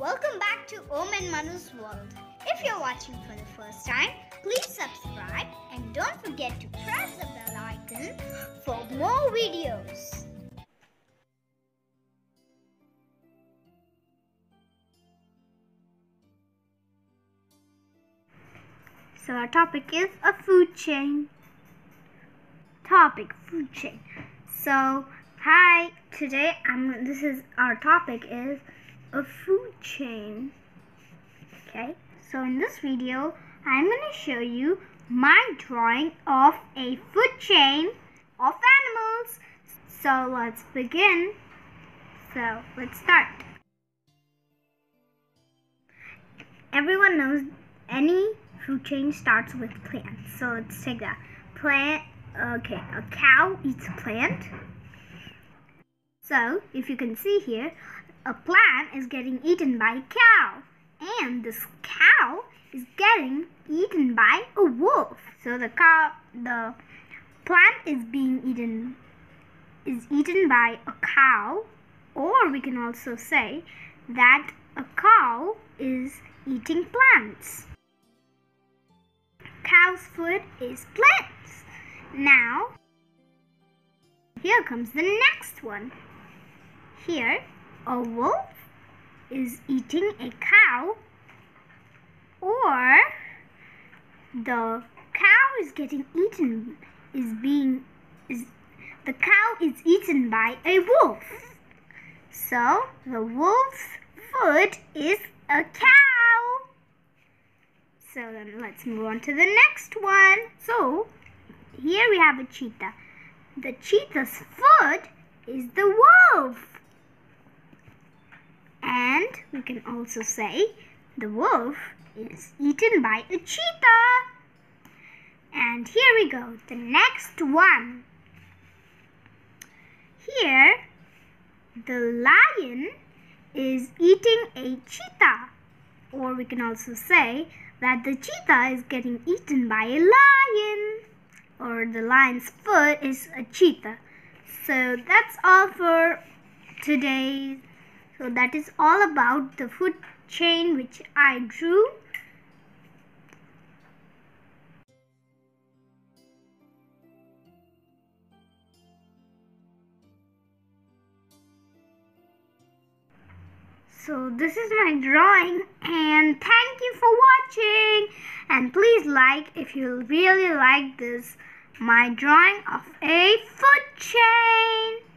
Welcome back to Om and Manu's World. If you're watching for the first time, please subscribe and don't forget to press the bell icon for more videos. So our topic is a food chain. Food chain. So hi, today our topic is a food chain. Okay, so in this video I'm going to show you my drawing of a food chain of animals. So let's begin. So let's start. Everyone knows any food chain starts with plants. So let's take that. Okay, a cow eats a plant. So, if you can see here, a plant is getting eaten by a cow. And this cow is getting eaten by a wolf. So, the plant is being eaten by a cow. Or we can also say that a cow is eating plants. Cow's food is plants. Now, here comes the next one. Here, a wolf is eating a cow, or the cow is getting eaten, the cow is eaten by a wolf. So, the wolf's food is a cow. So, then let's move on to the next one. So, here we have a cheetah. The cheetah's food is the wolf. And we can also say the wolf is eaten by a cheetah. And here we go, the next one. Here, the lion is eating a cheetah. Or we can also say that the cheetah is getting eaten by a lion. Or the lion's food is a cheetah. So that's all for today. So that is all about the food chain which I drew. So this is my drawing, and thank you for watching, and please like if you really like my drawing of a food chain.